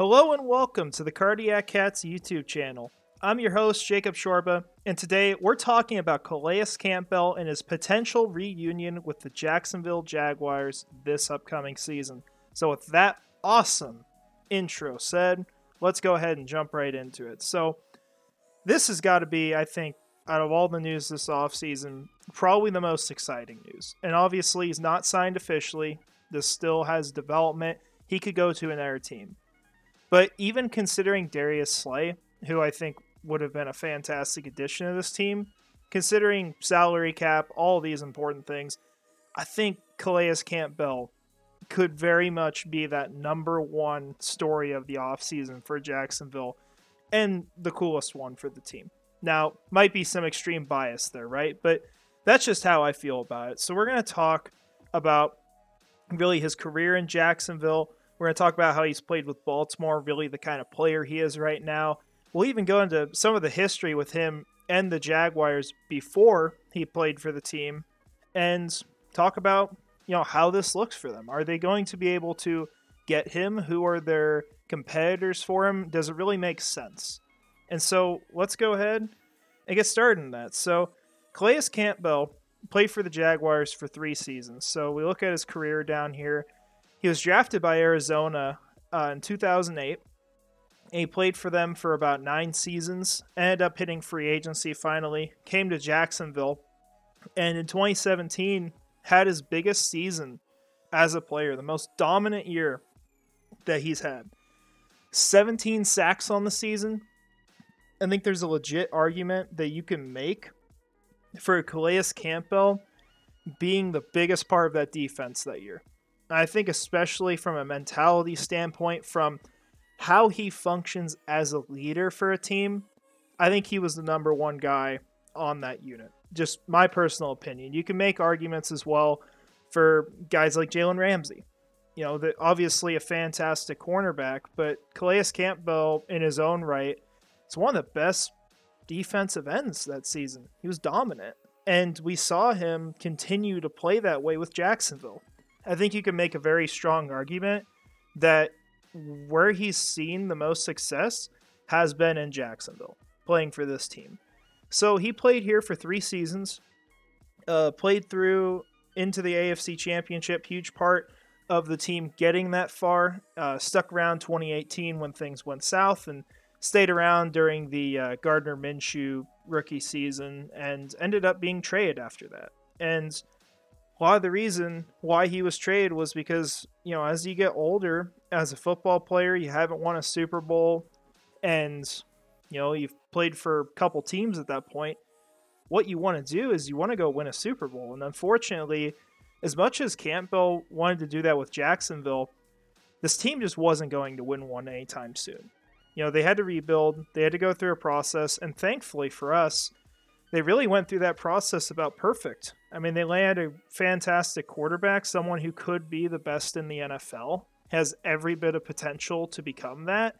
Hello and welcome to the Cardiac Cats YouTube channel. I'm your host, Jacob Shorba, and today we're talking about Calais Campbell and his potential reunion with the Jacksonville Jaguars this upcoming season. So with that awesome intro said, let's go ahead and jump right into it. So this has got to be, I think, out of all the news this offseason, probably the most exciting news. And obviously he's not signed officially. This still has development. He could go to another team. But even considering Darius Slay, who I think would have been a fantastic addition to this team, considering salary cap, all these important things, I think Calais Campbell could very much be that number one story of the offseason for Jacksonville and the coolest one for the team. Now, might be some extreme bias there, right? But that's just how I feel about it. So we're going to talk about really his career in Jacksonville. We're going to talk about how he's played with Baltimore, really the kind of player he is right now. We'll even go into some of the history with him and the Jaguars before he played for the team and talk about, you know, how this looks for them. Are they going to be able to get him? Who are their competitors for him? Does it really make sense? And so let's go ahead and get started in that. So Calais Campbell played for the Jaguars for 3 seasons. So we look at his career down here. He was drafted by Arizona in 2008. And he played for them for about 9 seasons, ended up hitting free agency finally, came to Jacksonville, and in 2017 had his biggest season as a player, the most dominant year that he's had. 17 sacks on the season. I think there's a legit argument that you can make for Calais Campbell being the biggest part of that defense that year. I think especially from a mentality standpoint, from how he functions as a leader for a team, I think he was the number one guy on that unit. Just my personal opinion. You can make arguments as well for guys like Jalen Ramsey. You know, obviously a fantastic cornerback, but Calais Campbell in his own right, it's one of the best defensive ends that season. He was dominant, and we saw him continue to play that way with Jacksonville. I think you can make a very strong argument that where he's seen the most success has been in Jacksonville, playing for this team. So he played here for 3 seasons, played through into the AFC Championship, huge part of the team getting that far, stuck around 2018 when things went south, and stayed around during the Gardner Minshew rookie season, and ended up being traded after that. And a lot of the reason why he was traded was because, you know, as you get older as a football player, you haven't won a Super Bowl, and, you know, you've played for a couple teams at that point. What you want to do is you want to go win a Super Bowl. And unfortunately, as much as Campbell wanted to do that with Jacksonville, this team just wasn't going to win one anytime soon. You know, they had to rebuild. They had to go through a process. And thankfully for us, they really went through that process about perfect. I mean, they landed a fantastic quarterback, someone who could be the best in the NFL, has every bit of potential to become that.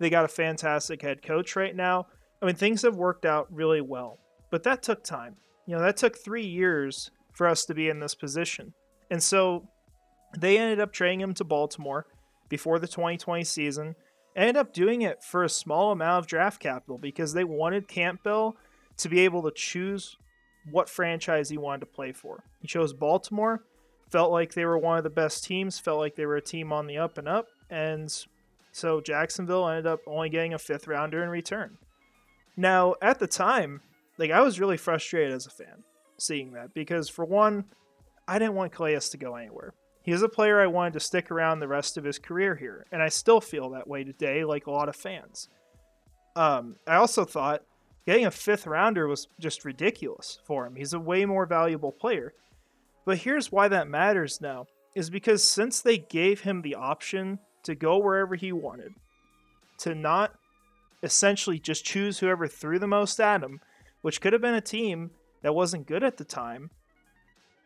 They got a fantastic head coach right now. I mean, things have worked out really well, but that took time. You know, that took 3 years for us to be in this position. And so they ended up trading him to Baltimore before the 2020 season, ended up doing it for a small amount of draft capital because they wanted Campbell to be able to choose what franchise he wanted to play for. He chose Baltimore, felt like they were one of the best teams, felt like they were a team on the up and up, and so Jacksonville ended up only getting a 5th rounder in return. Now, at the time, like, I was really frustrated as a fan seeing that because, for one, I didn't want Calais to go anywhere. He was a player I wanted to stick around the rest of his career here, and I still feel that way today, like a lot of fans. I also thought getting a 5th rounder was just ridiculous for him. He's a way more valuable player. But here's why that matters now, is because since they gave him the option to go wherever he wanted, to not essentially just choose whoever threw the most at him, which could have been a team that wasn't good at the time,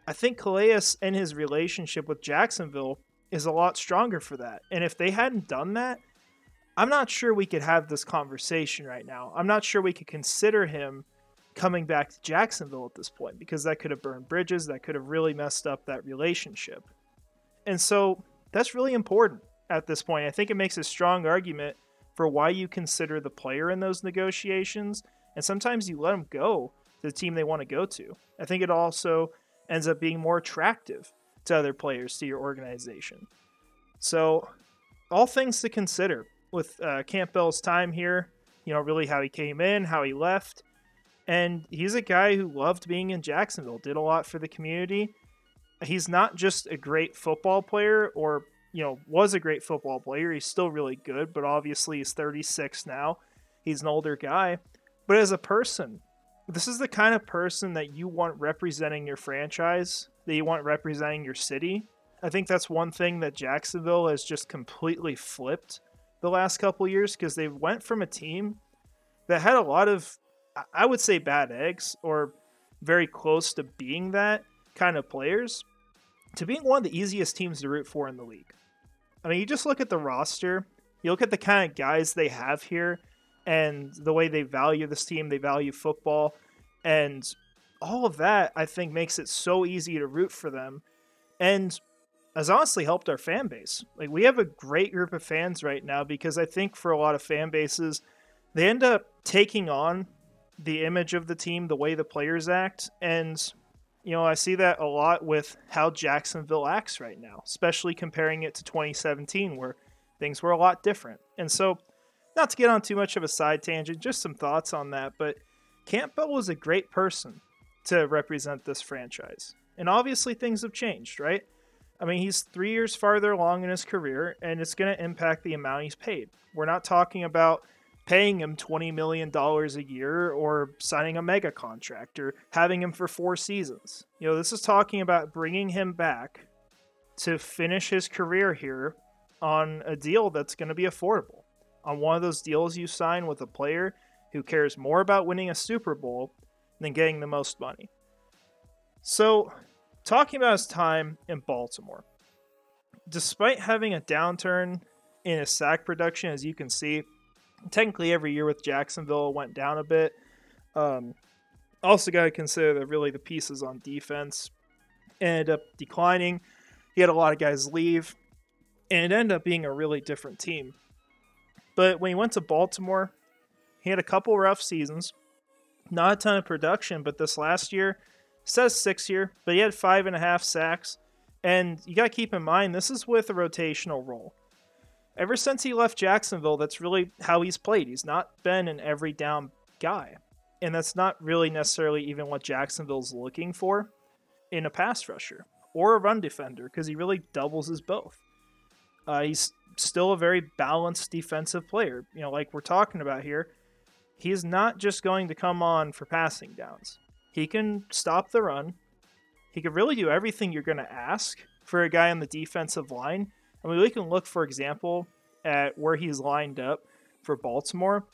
I think Calais and his relationship with Jacksonville is a lot stronger for that. And if they hadn't done that, I'm not sure we could have this conversation right now. I'm not sure we could consider him coming back to Jacksonville at this point because that could have burned bridges. That could have really messed up that relationship. And so that's really important. at this point. I think it makes a strong argument for why you consider the player in those negotiations, and sometimes you let them go to the team they want to go to. I think it also ends up being more attractive to other players, to your organization. So all things to consider with Campbell's time here, you know, really how he came in, how he left. And he's a guy who loved being in Jacksonville, did a lot for the community. He's not just a great football player or, you know, was a great football player. He's still really good, but obviously he's 36 now. He's an older guy. But as a person, this is the kind of person that you want representing your franchise, that you want representing your city. I think that's one thing that Jacksonville has just completely flipped the last couple years, because they went from a team that had a lot of, I would say, bad eggs or very close to being that kind of players, to being one of the easiest teams to root for in the league. I mean, you just look at the roster, you look at the kind of guys they have here and the way they value this team, they value football, and all of that, I think, makes it so easy to root for them and has honestly helped our fan base. Like, we have a great group of fans right now, because I think for a lot of fan bases, they end up taking on the image of the team, the way the players act. And, you know, I see that a lot with how Jacksonville acts right now, especially comparing it to 2017, where things were a lot different. And so, not to get on too much of a side tangent, just some thoughts on that, but Campbell was a great person to represent this franchise. And obviously things have changed, right? I mean, he's 3 years farther along in his career, and it's going to impact the amount he's paid. We're not talking about paying him $20 million a year or signing a mega contract or having him for 4 seasons. You know, this is talking about bringing him back to finish his career here on a deal that's going to be affordable, on one of those deals you sign with a player who cares more about winning a Super Bowl than getting the most money. So, talking about his time in Baltimore, despite having a downturn in his sack production, as you can see, technically every year with Jacksonville went down a bit. Also got to consider that really the pieces on defense ended up declining. He had a lot of guys leave, and it ended up being a really different team. But when he went to Baltimore, he had a couple rough seasons, not a ton of production, but this last year, says 6 year, but he had 5.5 sacks. And you got to keep in mind, this is with a rotational role. Ever since he left Jacksonville, that's really how he's played. He's not been an every down guy. And that's not really necessarily even what Jacksonville's looking for in a pass rusher or a run defender, because he really doubles as both. He's still a very balanced defensive player. You know, like we're talking about here, he's not just going to come on for passing downs. He can stop the run. He can really do everything you're going to ask for a guy on the defensive line. I mean, we can look, for example, at where he's lined up for Baltimore.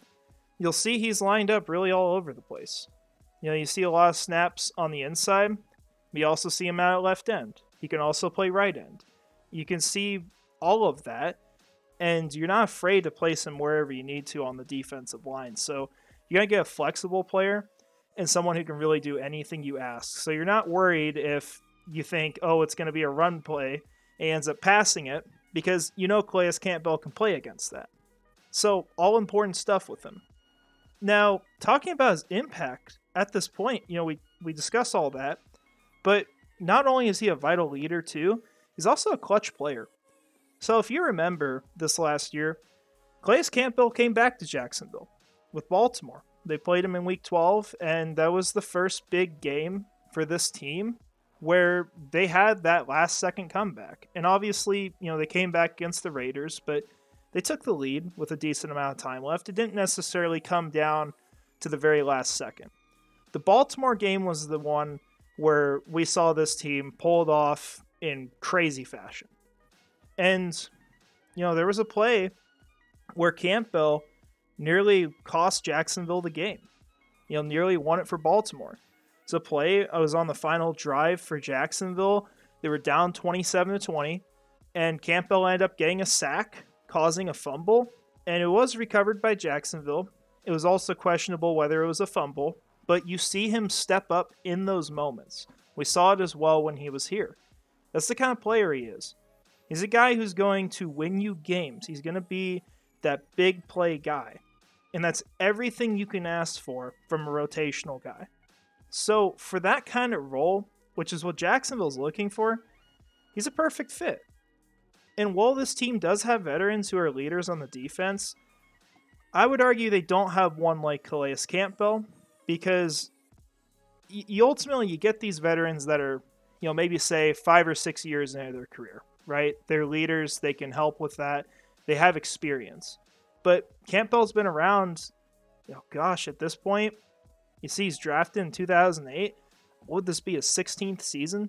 You'll see he's lined up really all over the place. You know, you see a lot of snaps on the inside. We also see him out at left end. He can also play right end. You can see all of that, and you're not afraid to place him wherever you need to on the defensive line. So you're going to get a flexible player and someone who can really do anything you ask. So you're not worried if you think, oh, it's going to be a run play, and ends up passing it, because you know Calais Campbell can play against that. So, all important stuff with him. Now, talking about his impact at this point, you know, we discuss all that, but not only is he a vital leader too, he's also a clutch player. So, if you remember this last year, Calais Campbell came back to Jacksonville with Baltimore. They played him in Week 12, and that was the first big game for this team where they had that last second comeback. And obviously, you know, they came back against the Raiders, but they took the lead with a decent amount of time left. It didn't necessarily come down to the very last second. The Baltimore game was the one where we saw this team pulled off in crazy fashion. And, you know, there was a play where Campbell nearly cost Jacksonville the game. You know, nearly won it for Baltimore. It's a play. I was on the final drive for Jacksonville. They were down 27-20, and Campbell ended up getting a sack, causing a fumble, and it was recovered by Jacksonville. It was also questionable whether it was a fumble, but you see him step up in those moments. We saw it as well when he was here. That's the kind of player he is. He's a guy who's going to win you games. He's going to be that big play guy. And that's everything you can ask for from a rotational guy. So for that kind of role, which is what Jacksonville's looking for, he's a perfect fit. And while this team does have veterans who are leaders on the defense, I would argue they don't have one like Calais Campbell, because you ultimately you get these veterans that are, you know, maybe say 5 or 6 years into their career, right? They're leaders. They can help with that. They have experience. But Campbell's been around, you know, gosh, at this point, you see he's drafted in 2008. Would this be his 16th season?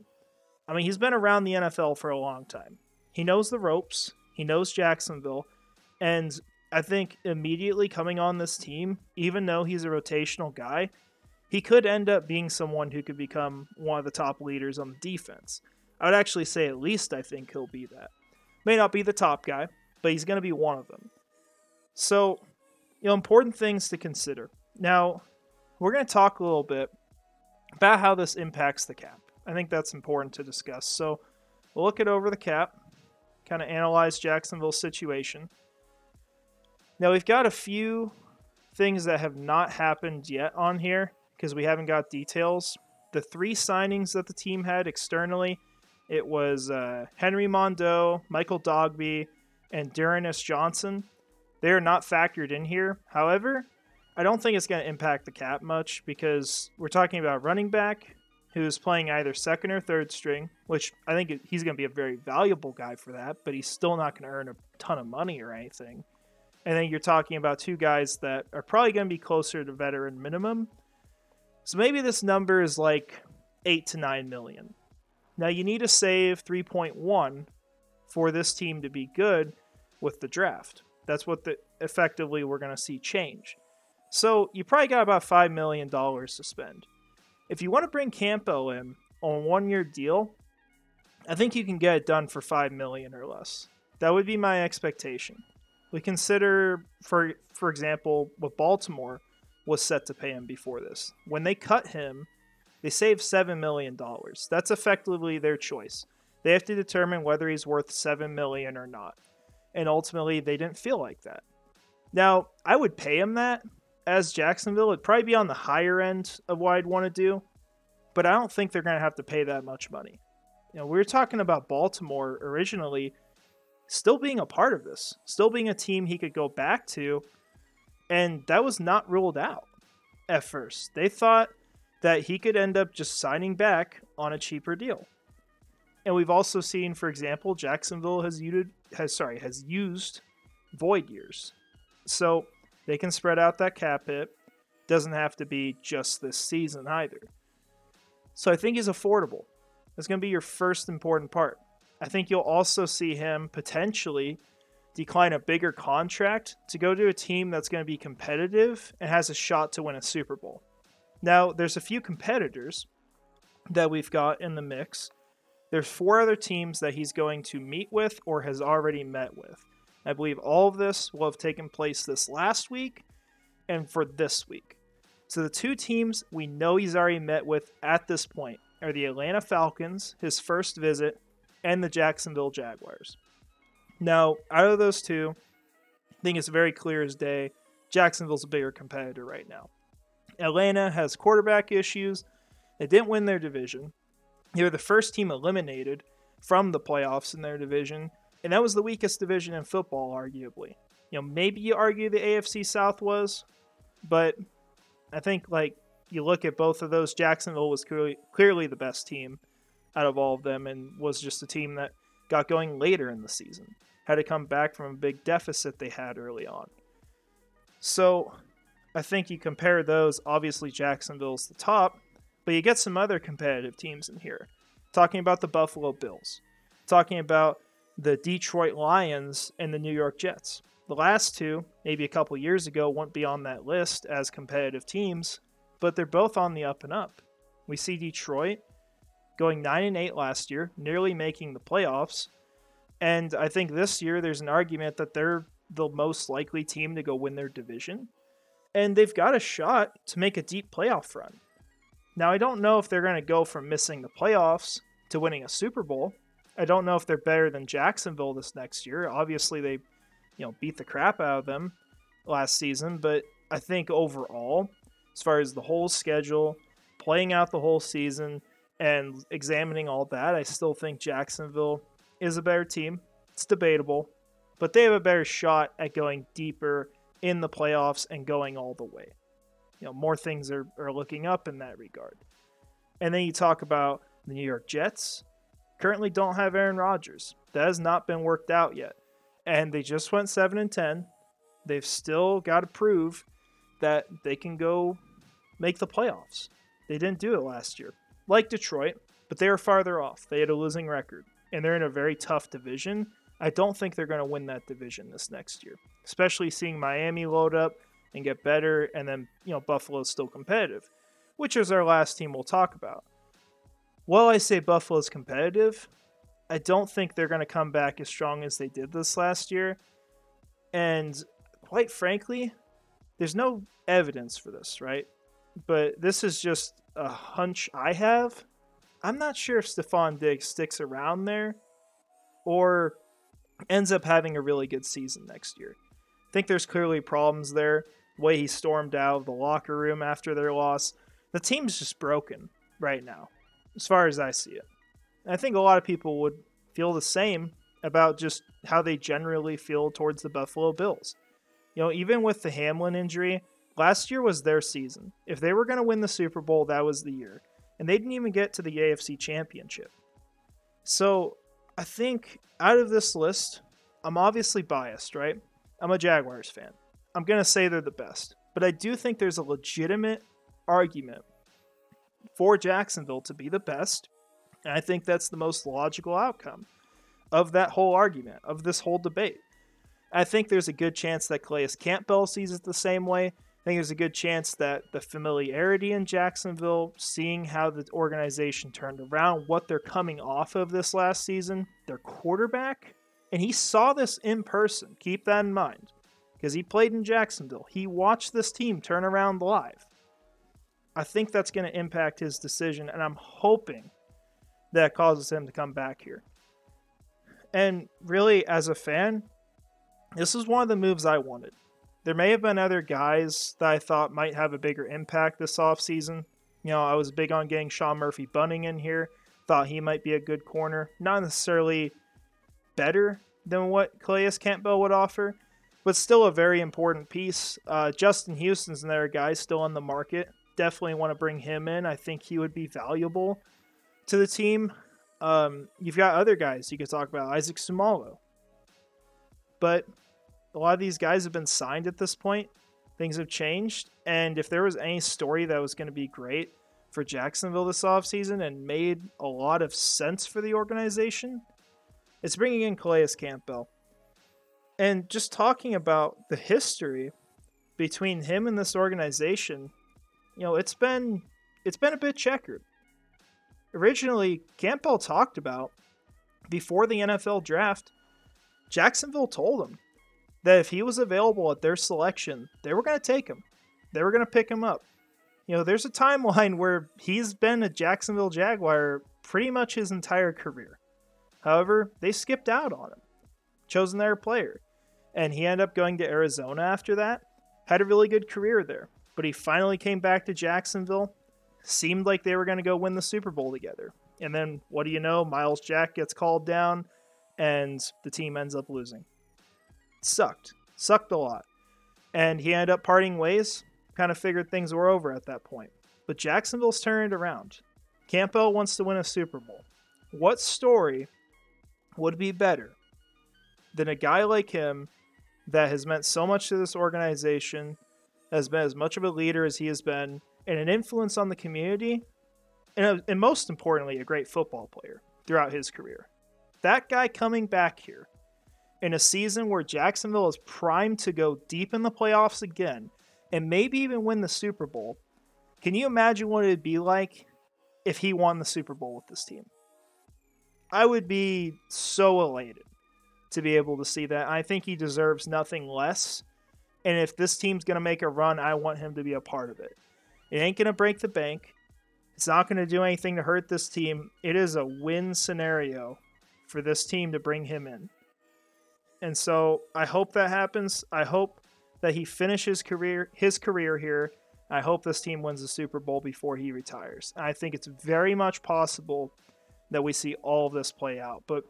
I mean, he's been around the NFL for a long time. He knows the ropes. He knows Jacksonville. And I think immediately coming on this team, even though he's a rotational guy, he could end up being someone who could become one of the top leaders on the defense. I would actually say at least I think he'll be that. May not be the top guy, but he's going to be one of them. So, you know, important things to consider. Now, we're going to talk a little bit about how this impacts the cap. I think that's important to discuss. So we'll look it over the cap, kind of analyze Jacksonville's situation. Now, we've got a few things that have not happened yet on here because we haven't got details. The three signings that the team had externally, it was Henry Mondeau, Michael Dogby, and Darius Johnson. They are not factored in here. However, I don't think it's going to impact the cap much because we're talking about running back who's playing either second or third string, which I think he's going to be a very valuable guy for that, but he's still not going to earn a ton of money or anything. And then you're talking about two guys that are probably going to be closer to veteran minimum. So maybe this number is like 8 to 9 million. Now you need to save 3.1 for this team to be good with the draft. That's what effectively we're going to see change. So you probably got about $5 million to spend. If you want to bring Campbell in on a one-year deal, I think you can get it done for $5 million or less. That would be my expectation. We consider, for example, what Baltimore was set to pay him before this. When they cut him, they saved $7 million. That's effectively their choice. They have to determine whether he's worth $7 million or not. And ultimately, they didn't feel like that. Now, I would pay him that. As Jacksonville, it'd probably be on the higher end of what I'd want to do. But I don't think they're going to have to pay that much money. You know, we were talking about Baltimore originally still being a part of this. Still being a team he could go back to. And that was not ruled out at first. They thought that he could end up just signing back on a cheaper deal. And we've also seen, for example, Jacksonville has used void years. So they can spread out that cap hit. Doesn't have to be just this season either. So I think he's affordable. That's going to be your first important part. I think you'll also see him potentially decline a bigger contract to go to a team that's going to be competitive and has a shot to win a Super Bowl. Now, there's a few competitors that we've got in the mix. There's 4 other teams that he's going to meet with or has already met with. I believe all of this will have taken place this last week and for this week. So the 2 teams we know he's already met with at this point are the Atlanta Falcons, his first visit, and the Jacksonville Jaguars. Now, out of those 2, I think it's very clear as day, Jacksonville's a bigger competitor right now. Atlanta has quarterback issues. They didn't win their division. They were the first team eliminated from the playoffs in their division, and that was the weakest division in football, arguably. You know, maybe you argue the AFC South was, but I think, like, you look at both of those, Jacksonville was clearly the best team out of all of them and was just a team that got going later in the season, had to come back from a big deficit they had early on. So I think you compare those, obviously Jacksonville's the top, but you get some other competitive teams in here. Talking about the Buffalo Bills. Talking about the Detroit Lions and the New York Jets. The last 2, maybe a couple years ago, won't be on that list as competitive teams, but they're both on the up and up. We see Detroit going 9-8 last year, nearly making the playoffs. And I think this year there's an argument that they're the most likely team to go win their division. And they've got a shot to make a deep playoff run. Now, I don't know if they're going to go from missing the playoffs to winning a Super Bowl. I don't know if they're better than Jacksonville this next year. Obviously, they, you know, beat the crap out of them last season, but I think overall, as far as the whole schedule, playing out the whole season and examining all that, I still think Jacksonville is a better team. It's debatable, but they have a better shot at going deeper in the playoffs and going all the way. You know, more things are looking up in that regard. And then you talk about the New York Jets. Currently don't have Aaron Rodgers. That has not been worked out yet. And they just went 7-10. They've still got to prove that they can go make the playoffs. They didn't do it last year, like Detroit, but they were farther off. They had a losing record, and they're in a very tough division. I don't think they're going to win that division this next year, especially seeing Miami load up and get better, and then, you know, Buffalo's still competitive, which is our last team we'll talk about. While I say Buffalo's competitive, I don't think they're going to come back as strong as they did this last year. And quite frankly, there's no evidence for this, right? But this is just a hunch I have. I'm not sure if Stephon Diggs sticks around there or ends up having a really good season next year. I think there's clearly problems there. The way he stormed out of the locker room after their loss. The team's just broken right now, as far as I see it. And I think a lot of people would feel the same about just how they generally feel towards the Buffalo Bills. You know, even with the Hamlin injury, last year was their season. If they were going to win the Super Bowl, that was the year. And they didn't even get to the AFC Championship. So I think out of this list, I'm obviously biased, right? I'm a Jaguars fan. I'm going to say they're the best. But I do think there's a legitimate argument for Jacksonville to be the best. And I think that's the most logical outcome of that whole argument, of this whole debate. I think there's a good chance that Calais Campbell sees it the same way. I think there's a good chance that the familiarity in Jacksonville, seeing how the organization turned around, what they're coming off of this last season, their quarterback, and he saw this in person. Keep that in mind, because he played in Jacksonville. He watched this team turn around live. I think that's going to impact his decision, and I'm hoping that causes him to come back here. And really, as a fan, this is one of the moves I wanted. There may have been other guys that I thought might have a bigger impact this offseason. You know, I was big on getting Sean Murphy Bunning in here. Thought he might be a good corner. Not necessarily better than what Calais Campbell would offer, but still a very important piece. Justin Houston's another guy still on the market. Definitely want to bring him in. I think he would be valuable to the team. You've got other guys you could talk about. Isaac Samolo. But a lot of these guys have been signed at this point. Things have changed. And if there was any story that was going to be great for Jacksonville this offseason and made a lot of sense for the organization, it's bringing in Calais Campbell. And just talking about the history between him and this organization, you know, it's been a bit checkered. Originally, Campbell talked about, before the NFL draft, Jacksonville told him that if he was available at their selection, they were going to take him. They were going to pick him up. You know, there's a timeline where he's been a Jacksonville Jaguar pretty much his entire career. However, they skipped out on him, chosen their player. And he ended up going to Arizona after that. Had a really good career there. But he finally came back to Jacksonville. Seemed like they were going to go win the Super Bowl together. And then, what do you know? Miles Jack gets called down, and the team ends up losing. Sucked. Sucked a lot. And he ended up parting ways. Kind of figured things were over at that point. But Jacksonville's turned around. Campbell wants to win a Super Bowl. What story would be better than a guy like him that has meant so much to this organization, has been as much of a leader as he has been, and an influence on the community, and most importantly, a great football player throughout his career. That guy coming back here in a season where Jacksonville is primed to go deep in the playoffs again and maybe even win the Super Bowl, can you imagine what it would be like if he won the Super Bowl with this team? I would be so elated to be able to see that. I think he deserves nothing less. And if this team's going to make a run, I want him to be a part of it. It ain't going to break the bank. It's not going to do anything to hurt this team. It is a win scenario for this team to bring him in. And so I hope that happens. I hope that he finishes his career here. I hope this team wins the Super Bowl before he retires. I think it's very much possible that we see all of this play out. But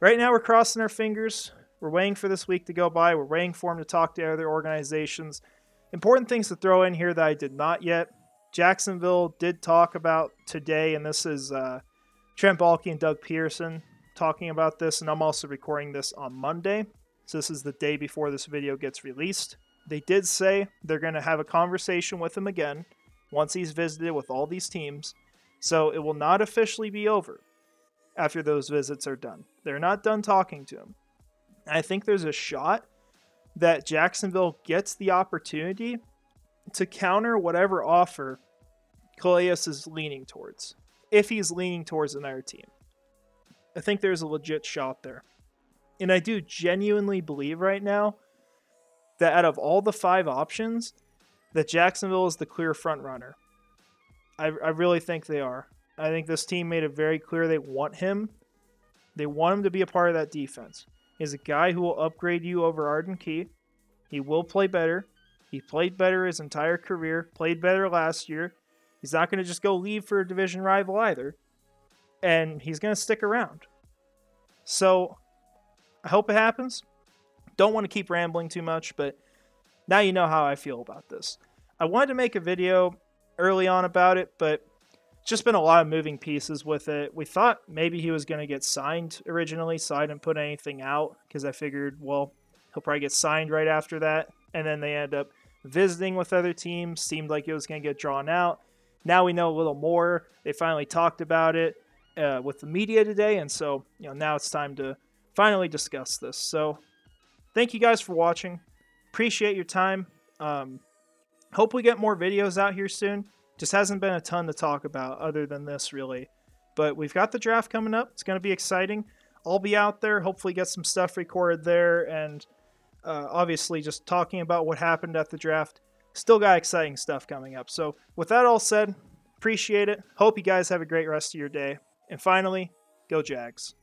right now we're crossing our fingers. We're waiting for this week to go by. We're waiting for him to talk to other organizations. Important things to throw in here that I did not yet. Jacksonville did talk about today, and this is Trent Baalke and Doug Pearson talking about this, and I'm also recording this on Monday. So this is the day before this video gets released. They did say they're going to have a conversation with him again once he's visited with all these teams. So it will not officially be over after those visits are done. They're not done talking to him. I think there's a shot that Jacksonville gets the opportunity to counter whatever offer Calais is leaning towards, if he's leaning towards another team. I think there's a legit shot there. And I do genuinely believe right now that out of all the five options, that Jacksonville is the clear front runner. I really think they are. I think this team made it very clear they want him. They want him to be a part of that defense. He's a guy who will upgrade you over Arden Key. He will play better. He played better his entire career, played better last year. He's not going to just go leave for a division rival either. And he's going to stick around. So I hope it happens. Don't want to keep rambling too much, but now you know how I feel about this. I wanted to make a video early on about it, but just been a lot of moving pieces with it. We thought maybe he was going to get signed originally, so I didn't put anything out because I figured, well, he'll probably get signed right after that. And then they end up visiting with other teams. Seemed like it was going to get drawn out. Now we know a little more. They finally talked about it with the media today. And so, you know, now it's time to finally discuss this. So thank you guys for watching. Appreciate your time. Hope we get more videos out here soon. Just hasn't been a ton to talk about other than this, really. But we've got the draft coming up. It's going to be exciting. I'll be out there. Hopefully get some stuff recorded there. And obviously just talking about what happened at the draft. Still got exciting stuff coming up. So with that all said, appreciate it. Hope you guys have a great rest of your day. And finally, go Jags.